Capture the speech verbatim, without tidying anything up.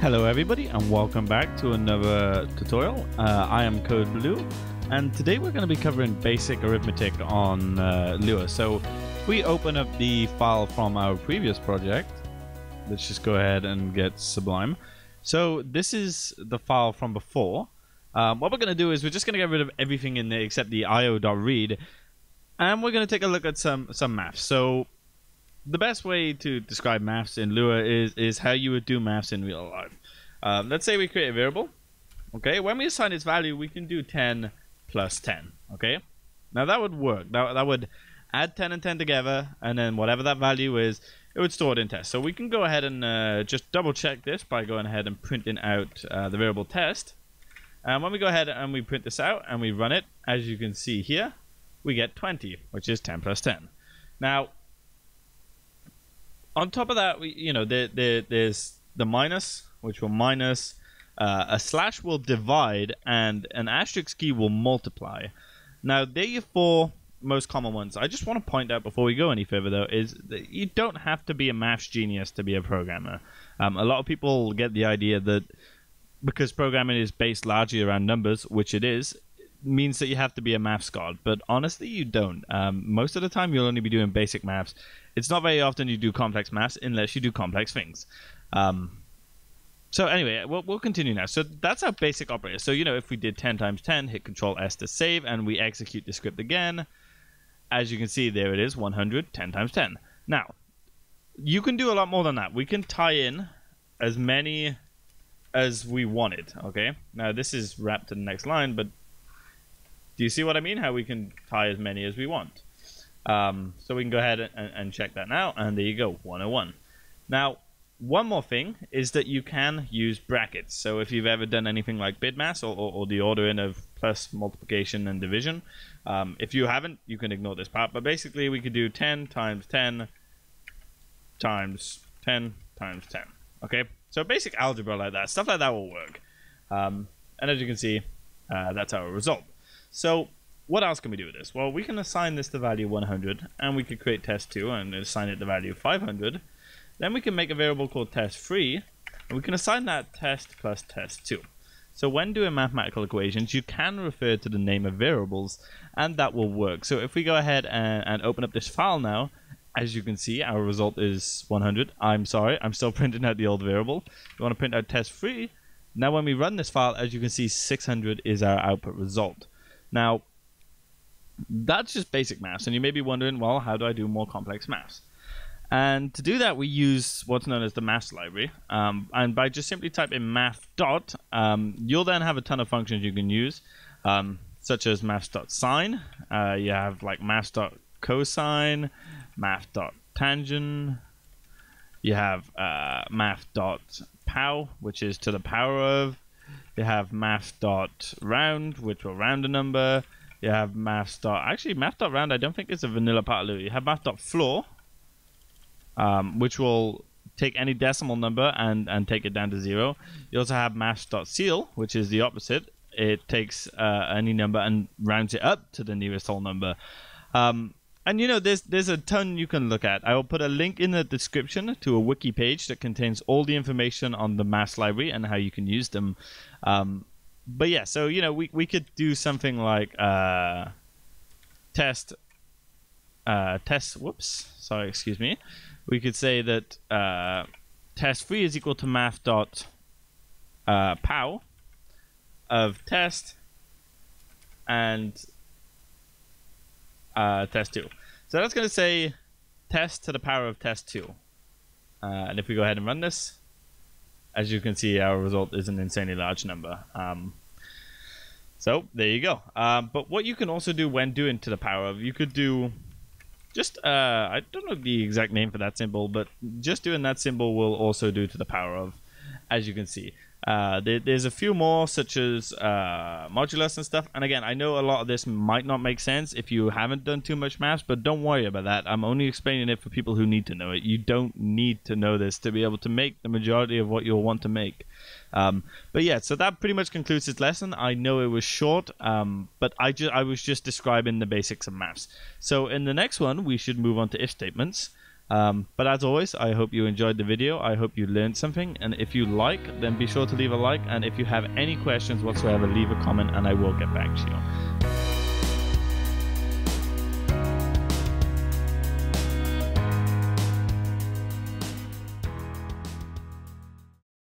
Hello everybody and welcome back to another tutorial. Uh, I am Code Blue and today we're going to be covering basic arithmetic on uh, Lua. So if we open up the file from our previous project, let's just go ahead and get Sublime. So this is the file from before. Um, what we're going to do is we're just going to get rid of everything in there except the I O dot read and we're going to take a look at some, some math. So the best way to describe maths in Lua is, is how you would do maths in real life. Um, let's say we create a variable. Okay, when we assign its value, we can do ten plus ten. Okay, now that would work. That, that would add ten and ten together, and then whatever that value is, it would store it in test. So we can go ahead and uh, just double check this by going ahead and printing out uh, the variable test. And when we go ahead and we print this out and we run it, as you can see here, we get twenty, which is ten plus ten. Now, on top of that, we, you know, there, there, there's the minus, which will minus, uh, a slash will divide, and an asterisk key will multiply. Now, they're your four most common ones. I just want to point out before we go any further, though, is that you don't have to be a maths genius to be a programmer. Um, a lot of people get the idea that because programming is based largely around numbers, which it is, means that you have to be a maths god, but honestly you don't. Um, most of the time you'll only be doing basic maths. It's not very often you do complex maths unless you do complex things. Um, so anyway, we'll, we'll continue now. So that's our basic operator. So, you know, if we did ten times ten, hit control S to save, and we execute the script again, as you can see, there it is, one hundred, ten times ten. Now, you can do a lot more than that. We can tie in as many as we wanted, okay? Now this is wrapped to the next line, but do you see what I mean? How we can tie as many as we want. Um, so we can go ahead and, and check that now. And there you go, one oh one. Now, one more thing is that you can use brackets. So if you've ever done anything like BIDMAS or, or, or the ordering of plus, multiplication, and division, um, if you haven't, you can ignore this part. But basically, we could do ten times ten times ten times ten. Okay? So basic algebra like that. Stuff like that will work. Um, and as you can see, uh, that's our result. So what else can we do with this? Well, we can assign this the value one hundred, and we could create test two and assign it the value five hundred. Then we can make a variable called test three, and we can assign that test plus test two. So when doing mathematical equations, you can refer to the name of variables, and that will work. So if we go ahead and, and open up this file now, as you can see, our result is one hundred. I'm sorry, I'm still printing out the old variable. You want to print out test three. Now when we run this file, as you can see, six hundred is our output result. Now, that's just basic maths, and you may be wondering, well, how do I do more complex maths? And to do that, we use what's known as the maths library, um, and by just simply typing math dot, um, you'll then have a ton of functions you can use, um, such as math dot sine, uh, you have like math dot cosine, math dot tangent, you have uh, math dot pow, which is to the power of. You have math dot round, which will round a number. You have math dot, actually math dot round, I don't think it's a vanilla part of Lua. You have math dot floor, um, which will take any decimal number and, and take it down to zero. You also have math dot ceil, which is the opposite. It takes uh, any number and rounds it up to the nearest whole number. Um, and you know, there's, there's a ton you can look at. I will put a link in the description to a wiki page that contains all the information on the maths library and how you can use them. Um, but yeah, so, you know, we, we could do something like uh, test, uh, test, whoops, sorry, excuse me. We could say that uh, test three is equal to math dot uh, pow of test and uh, test two. So that's going to say test to the power of test two. Uh, and if we go ahead and run this, as you can see, our result is an insanely large number. Um, so there you go. Um, but what you can also do when doing to the power of, you could do just, uh, I don't know the exact name for that symbol, but just doing that symbol will also do to the power of, as you can see. Uh, there, there's a few more, such as uh, modulus and stuff. And again, I know a lot of this might not make sense if you haven't done too much maths, but don't worry about that. I'm only explaining it for people who need to know it. You don't need to know this to be able to make the majority of what you'll want to make. Um, but yeah, so that pretty much concludes this lesson. I know it was short, um, but I, ju I was just describing the basics of maths. So in the next one, we should move on to if statements. Um, but as always, I hope you enjoyed the video. I hope you learned something. And if you like, then be sure to leave a like. And if you have any questions whatsoever, leave a comment and I will get back to you.